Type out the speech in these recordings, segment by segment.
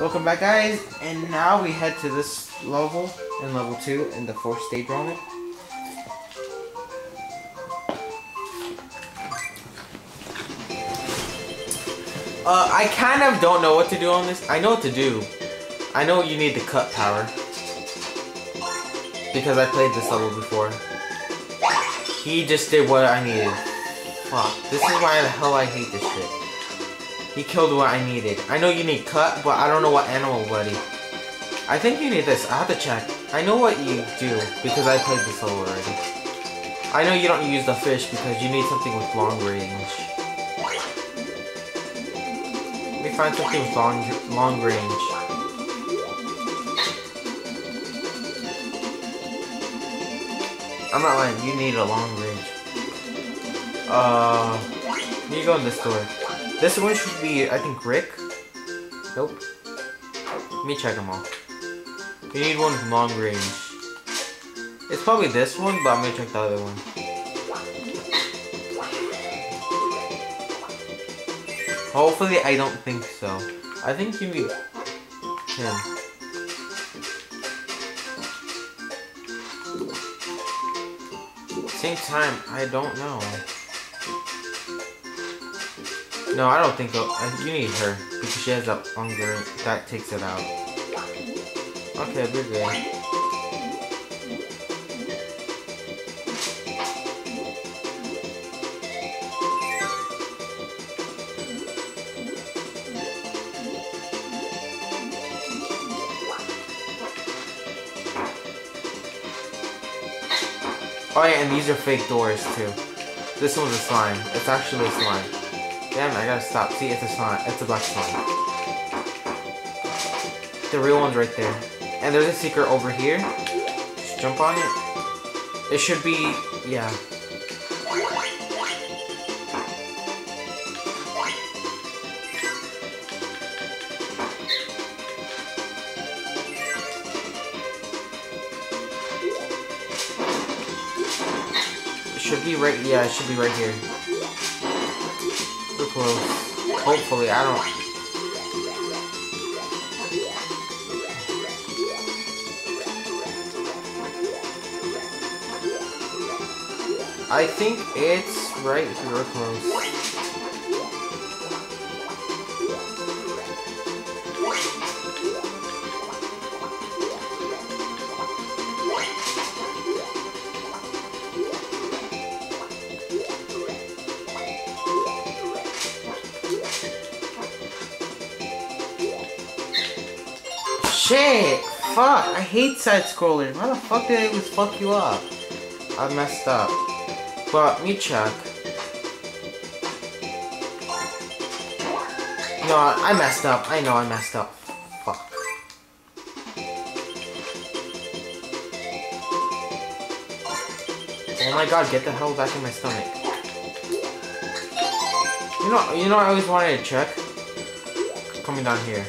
Welcome back, guys, and now we head to this level and level 2 and the 4th stage on it. I kind of don't know what to do on this. I know what to do. I know you need the cut power, because I played this level before. He just did what I needed. Fuck, this is why the hell I hate this shit. He killed what I needed. I know you need cut, but I don't know what animal, buddy. I think you need this. I have to check. I know what you do, because I played this level already. I know you don't use the fish, because you need something with long range. Let me find something with long range. I'm not lying. You need a long range. Here you go in this door. This one should be, I think, Rick? Nope. Let me check them all. We need one with long range. It's probably this one, but I'm gonna check the other one. Hopefully, I don't think so. I think you need him. Same time, I don't know. No, I don't think you need her, because she has that hunger that takes it out. Okay, we're good. Oh yeah, and these are fake doors too. This one's a slime. It's actually a slime. Damn it, I gotta stop. See, it's a slime. It's a black slime. The real one's right there. And there's a secret over here. Just jump on it. It should be... yeah. It should be right... yeah, it should be right here. Close. Hopefully, I don't... I think it's right here, Shit! Fuck! I hate side-scrollers. Why the fuck did I always fuck you up? I messed up. But, me check. No, I messed up. I know I messed up. Fuck. Oh my god, get the hell back in my stomach. You know I always wanted to check? Coming down here.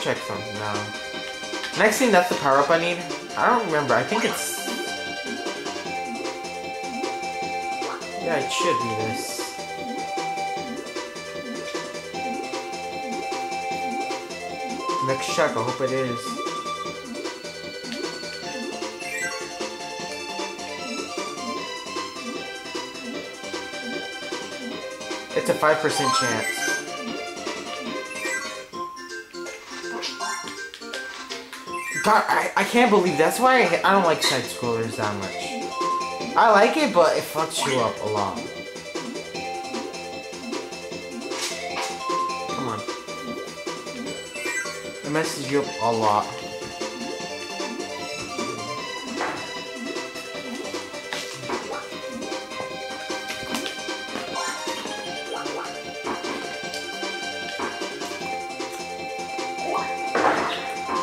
Check something now. Next thing, that's the power up I need. I don't remember. I think it's... yeah, it should be this. Next check, I hope it is. It's a 5% chance. God, I can't believe that's why I don't like side-scrollers that much. I like it, but it fucks you up a lot. Come on. It messes you up a lot.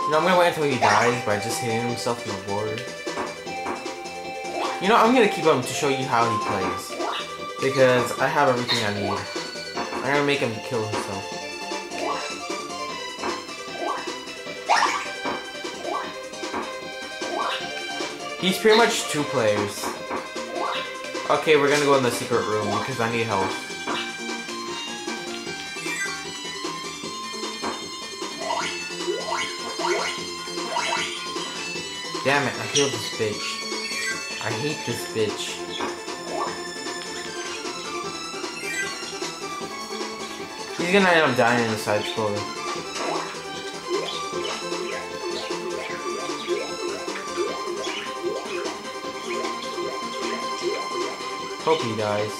I'm gonna wait until he dies by just hitting himself in the board. You know, I'm gonna keep him to show you how he plays, because I have everything I need. I'm gonna make him kill himself. He's pretty much two players. Okay, we're gonna go in the secret room because I need help. Damn it, I killed this bitch. I hate this bitch. He's gonna end up dying in the side scroller. Hope he dies.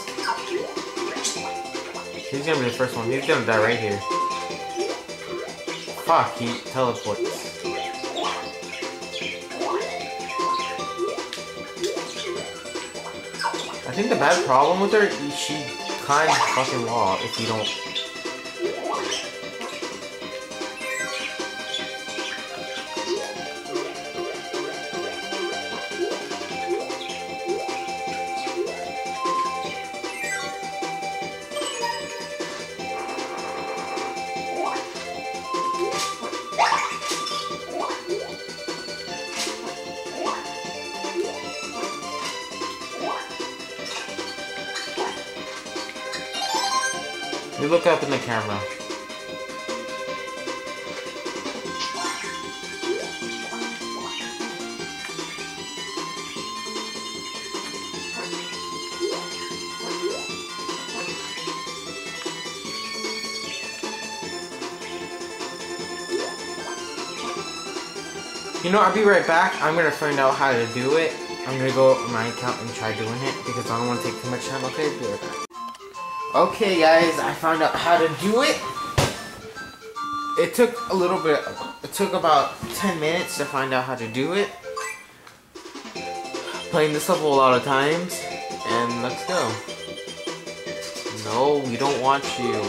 He's gonna be the first one. He's gonna die right here. Fuck, he teleports. I think the bad problem with her is she climbs the fucking wall if you don't. You look up in the camera. You know, I'll be right back. I'm gonna find out how to do it. I'm gonna go on my account and try doing it because I don't want to take too much time. Okay, I'll be right back. Okay guys, I found out how to do it. It took a little bit, it took about 10 minutes to find out how to do it. Playing this level a lot of times, and let's go. No, we don't want you.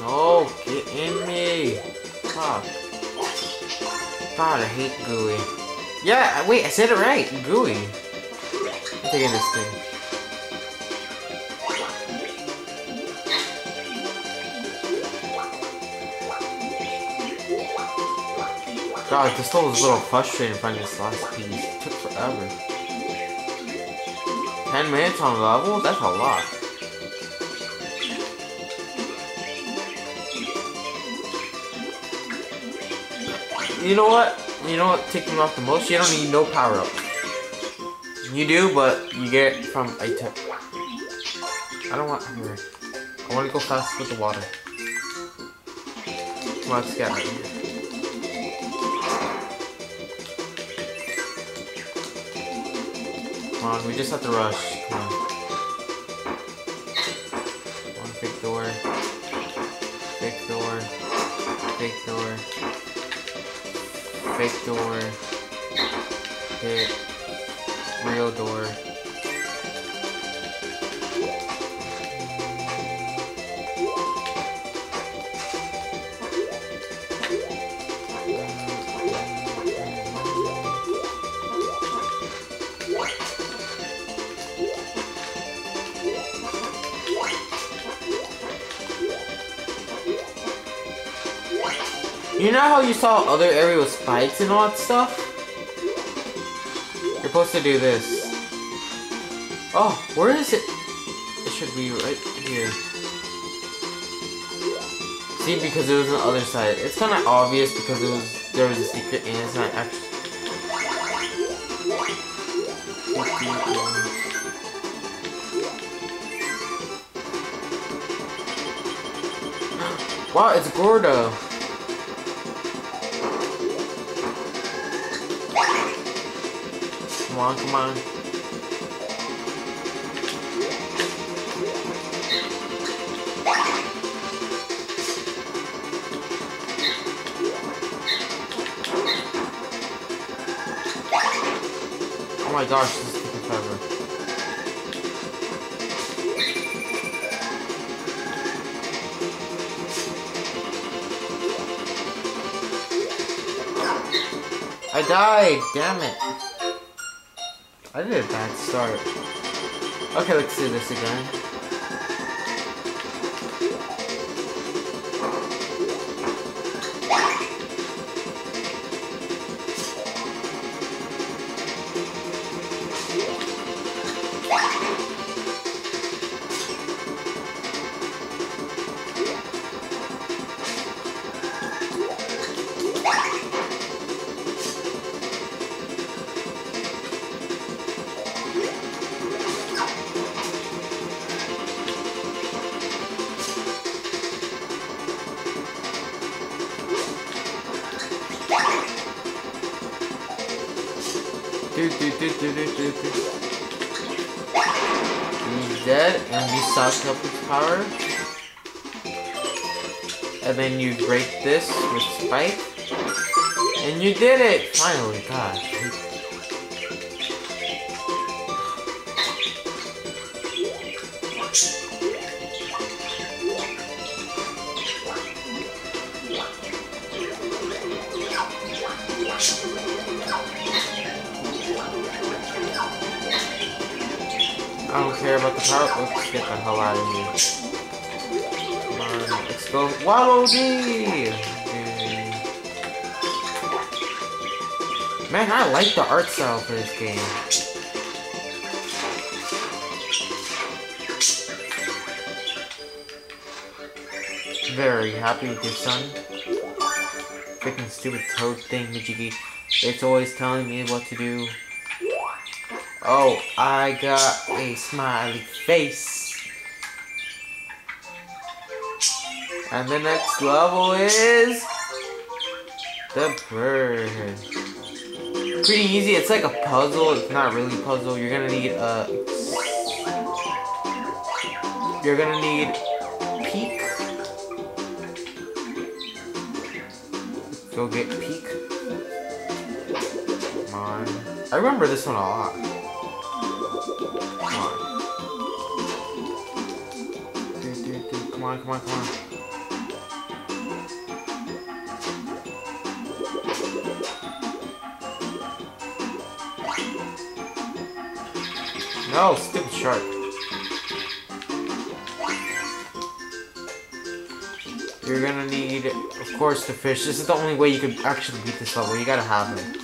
No, get in me. Fuck. God, I hate Gooey. Yeah, wait, I said it right, Gooey. I'm taking this thing. God, this level is a little frustrating finding this last piece. It took forever. 10 minutes on a level? That's a lot. You know what? You know what takes me off the most? You don't need no power-up. You do, but you get it from a tip. I don't want hunger. I want to go fast with the water. Come on, let's get out of here. Come on, we just have to rush. Come on. One big door. Big door. Big door. Big door. Big. Real door. You know how you saw other areas with spikes and all that stuff? You're supposed to do this. Oh, where is it? It should be right here. See, because it was on the other side. It's kind of obvious because it was there was a secret and it's not actually. Wow, it's Gordo. Come on, come on. Oh my gosh, this is taking forever. I died, damn it. I did a bad start. Okay, let's do this again. He's dead, and you suck up his power. And then you break this with Spike. And you did it! Finally, God. I don't care about the power. Let's get the hell out of here. Come on, let's go. Waddle-Dee! Man, I like the art style for this game. Very happy with your son. Freaking stupid toad thing, Mijiggy. It's always telling me what to do. Oh, I got a smiley face. And the next level is the bird. Pretty easy. It's like a puzzle. It's not really a puzzle. You're gonna need a. You're gonna need Peek. Go get Peek. Come on. I remember this one a lot. Come on, come on, come on. No, stupid shark. You're gonna need, of course, the fish. This is the only way you can actually beat this level. You gotta have it.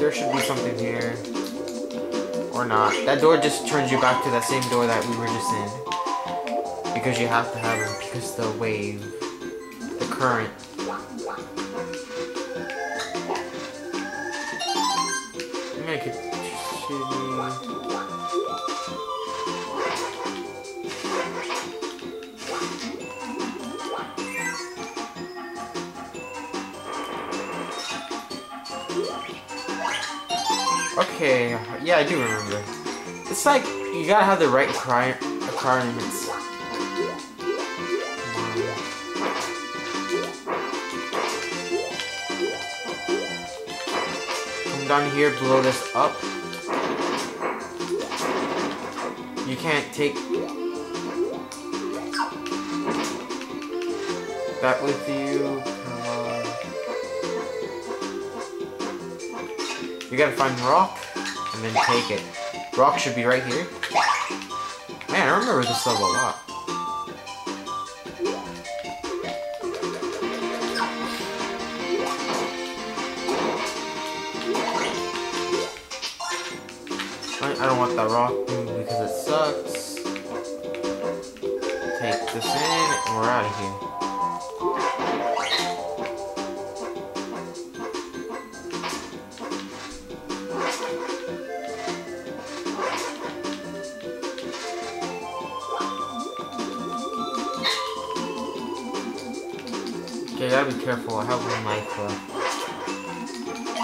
There should be something here. Or not. That door just turns you back to that same door that we were just in. Because you have to have it. Because the wave. The current. I'm gonna get shitty. Okay. Yeah, I do remember. It's like, you gotta have the right requirements. Come down here, blow this up. You can't take that with you. You gotta find rock. And then take it. Rock should be right here. Man, I remember this level a lot. I don't want that rock because it sucks. Take this in and we're out of here. Okay, gotta be careful. I have one life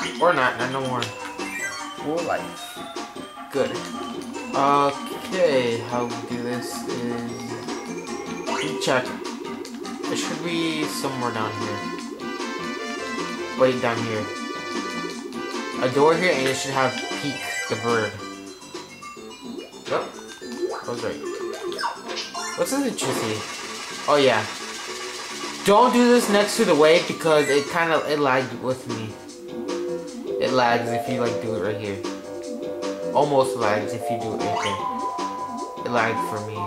left. Or not no more. Full life. Good. Okay, how we do this is... Check. It should be somewhere down here. Wait, down here. A door here, and it should have Peek, the bird. Yep. That was right. What's this electricity? Oh, yeah. Don't do this next to the wave because it kind of, it lagged with me. It lags if you like do it right here. Almost lags if you do it right there. It lagged for me.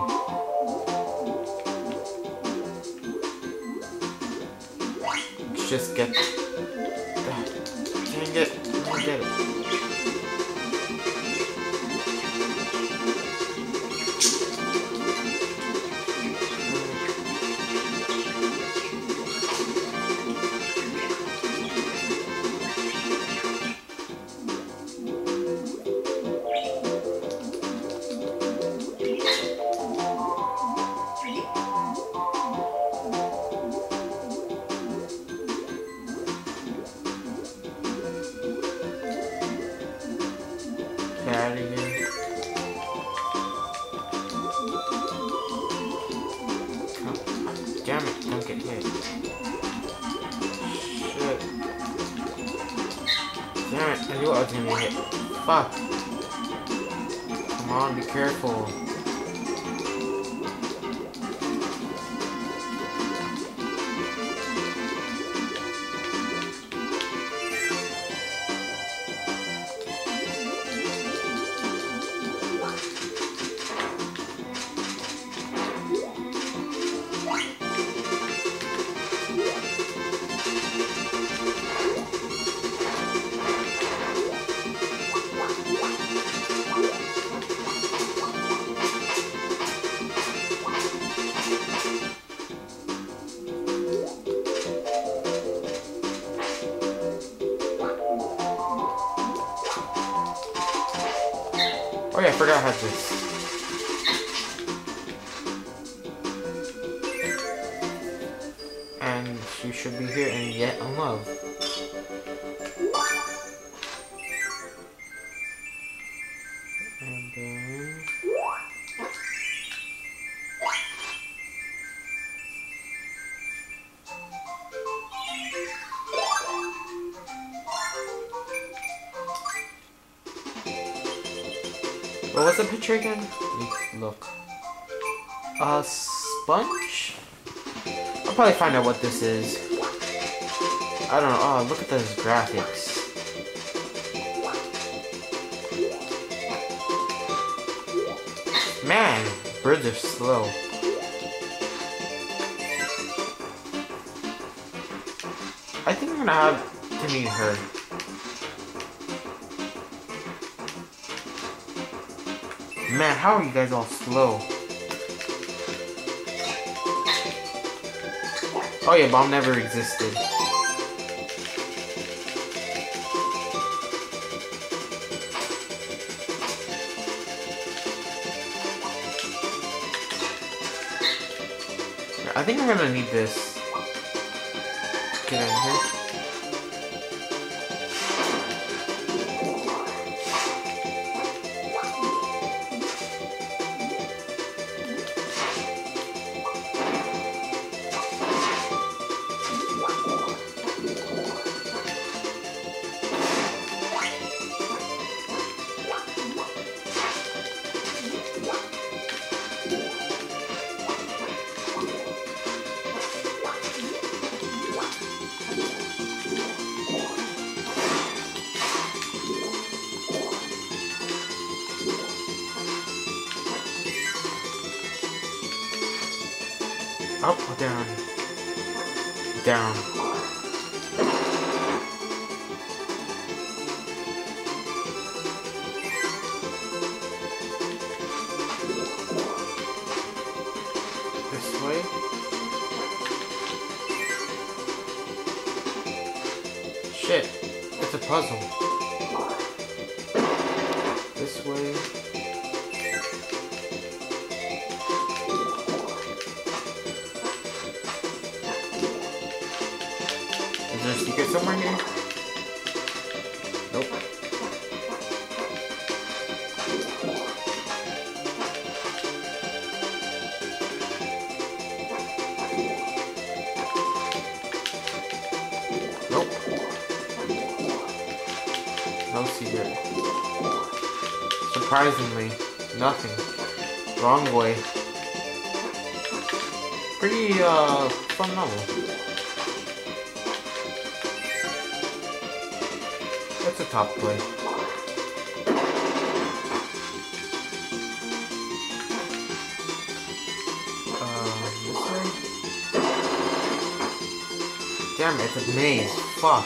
Let's just get... Dang it, I get it. at it again. Oh, damn it, don't get hit. Shit. Damn it, I knew I was gonna get hit. Fuck. Come on, be careful. Oh yeah, I forgot how to. And she should be here and yet in love. And then... what was the picture again? Look. A sponge? I'll probably find out what this is. I don't know. Oh, look at those graphics. Man, birds are slow. I think I'm gonna have to meet her. Man, how are you guys all slow? Oh yeah, bomb never existed. I think I'm gonna need this. Get in here. Up, down, down. This way. Shit, it's a puzzle. This way. Is there a secret somewhere here? Nope. Nope. No secret. Surprisingly, nothing. Wrong way. Pretty, fun novel. That's a top play. This way? Damn it, it's a maze. Fuck.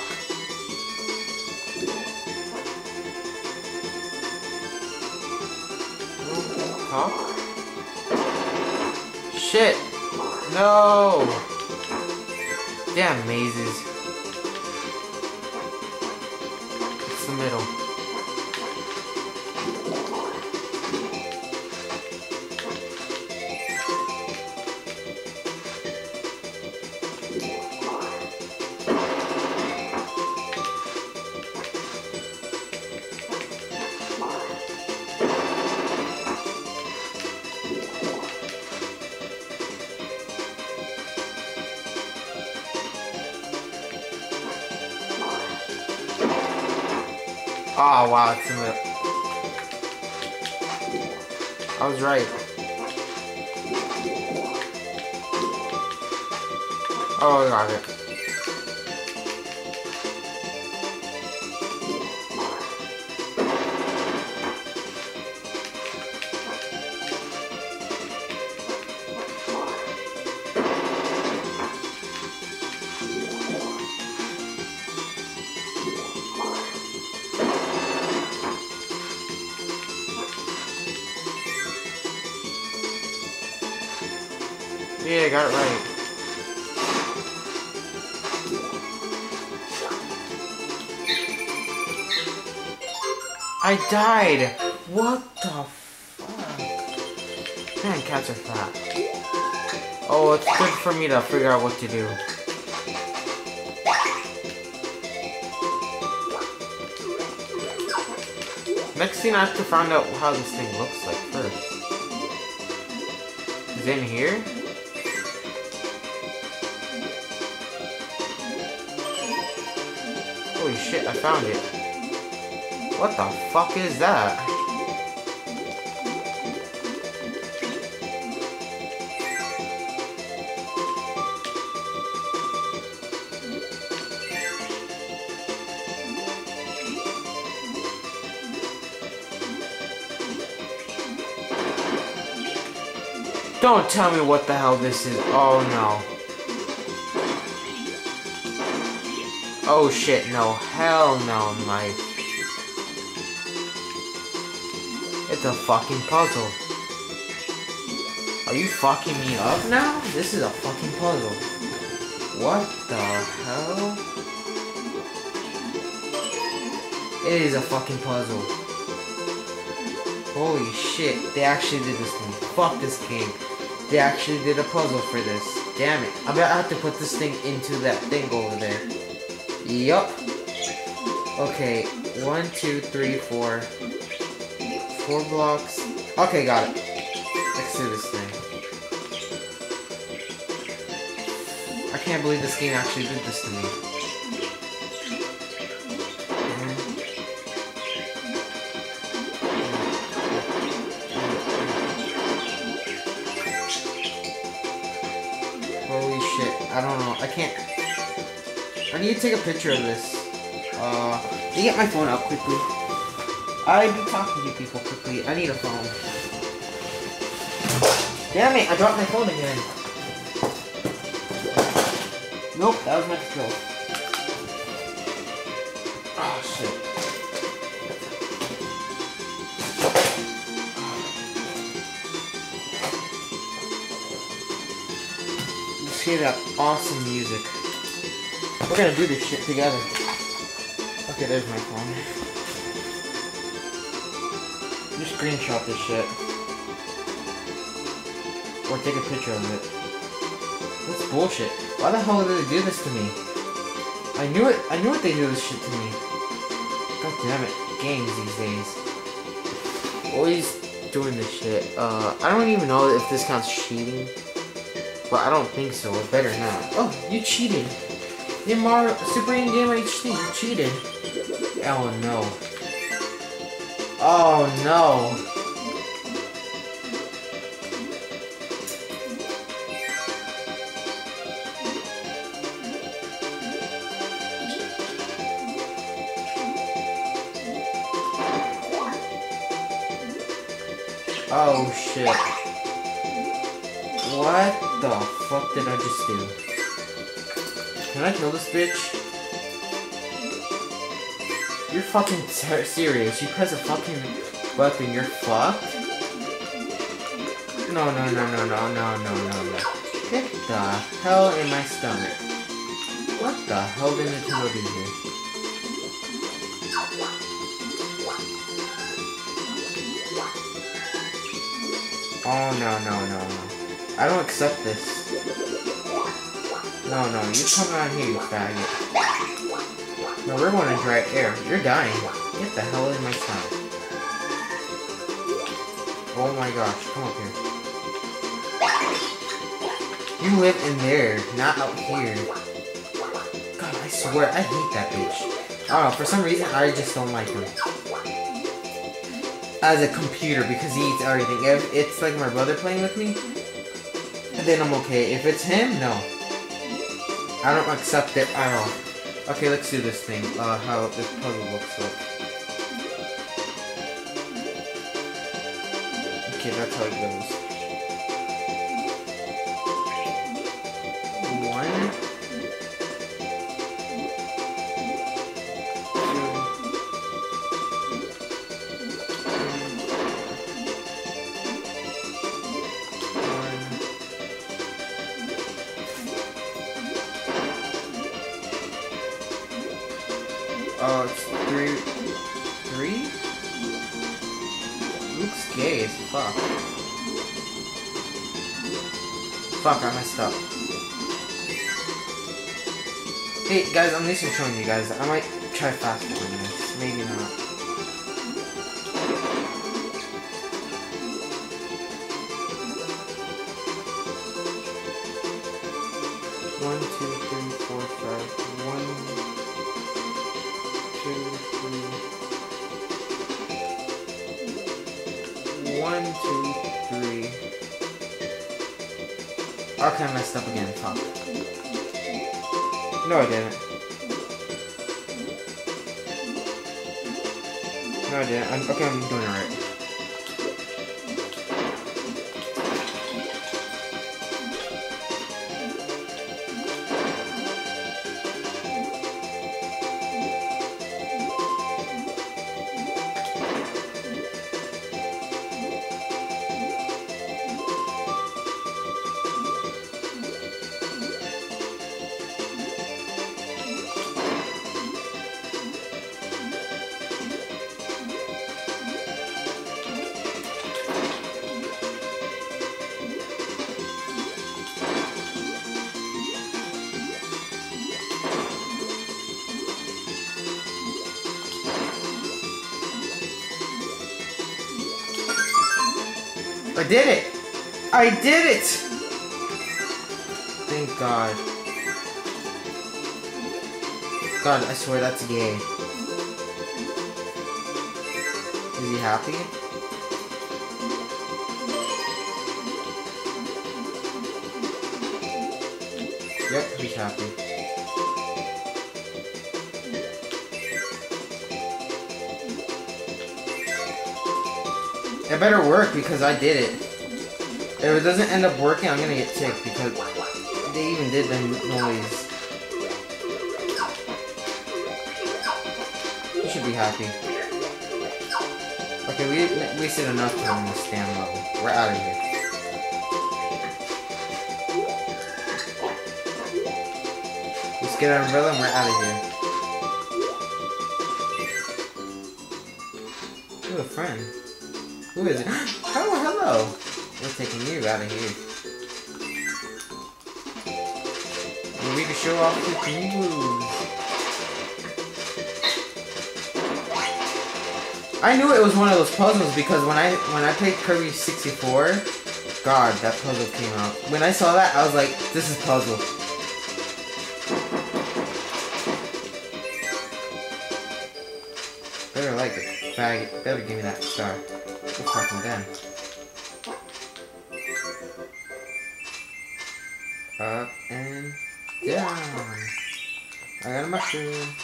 Huh? Shit! No! Damn mazes. The middle. Oh wow, it's in the... I was right. Oh, I got it. Yeah, I got it right. I died! What the fuck? Man, cats are fat. Oh, it's good for me to figure out what to do. Next thing I have to find out how this thing looks like first. Is it in here? Holy shit, I found it. What the fuck is that? Don't tell me what the hell this is. Oh no. Oh shit, no. Hell no, Mike. It's a fucking puzzle. Are you fucking me up now? This is a fucking puzzle. What the hell? It is a fucking puzzle. Holy shit, they actually did this thing. Fuck this game. They actually did a puzzle for this. Damn it. I'm gonna have to put this thing into that thing over there. Yup. Okay, 1, 2, 3, 4. 4 blocks. Okay, got it. Let's do this thing. I can't believe this game actually did this to me. Holy shit. I don't know. I can't. I need to take a picture of this. Can you get my phone up quickly? I'd be talking to people quickly. I need a phone. Damn it, I dropped my phone again. Nope, that was my control. Oh shit. Let's hear that awesome music. We're gonna do this shit together. Okay, there's my phone. Just screenshot this shit. Or take a picture of it. That's bullshit. Why the hell did they do this to me? I knew it, they do this shit to me. God damn it, games these days. Always doing this shit. I don't even know if this counts cheating. But I don't think so. It better not. Oh, you cheated. You're SuperIanGamerHD, you cheated. Oh no. Oh no! Oh shit. What the fuck did I just do? Can I kill this bitch? You're fucking serious. You press a fucking weapon, you're fucked? No, no, no, no, no, no, no, no, no. Get the hell in my stomach. What the hell did Nintendo do here? Oh, no, no, no, no. I don't accept this. No, no, you come out here, you faggot. No, we're going to dry air. You're dying. Get the hell in my stomach. Oh my gosh, come up here. You live in there, not out here. God, I swear, I hate that bitch. I don't know, for some reason, I just don't like her. as a computer because he eats everything. If it's like my brother playing with me, then I'm okay. If it's him, no. I don't accept it at all. Okay, let's do this thing. How this puzzle looks like. Okay, that's how it goes. It's three? Looks gay as fuck. Fuck, I messed up. Hey, guys, I'm just showing you guys. I might try fast forwarding this. Maybe not. One, two, three, four, five. One... One, two, three. Okay, I messed up again. Fuck. No, I didn't. No, I didn't. Okay, I'm doing it right. I did it! I did it! Thank God. God, I swear that's gay. Is he happy? Yep, he's happy. It better work because I did it. If it doesn't end up working, I'm gonna get sick because they even did the noise. You should be happy. Okay, we wasted enough time on this damn level. We're out of here. Let's get an umbrella and we're out of here. Ooh, a friend. Who is it? Oh, hello! We're taking you out of here. And we can show off the people. I knew it was one of those puzzles because when I played Kirby 64, God, that puzzle came out. When I saw that, I was like, this is puzzle. Better like it. Faggot. Better give me that star. Let's talk him down. Up and down. I got a mushroom.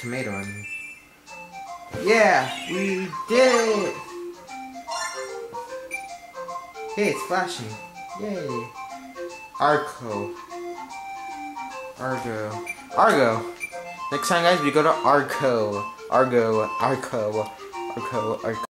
Tomato on me. Yeah, we did it! Hey, it's flashing. Yay. Argo. Next time, guys, we go to Argo.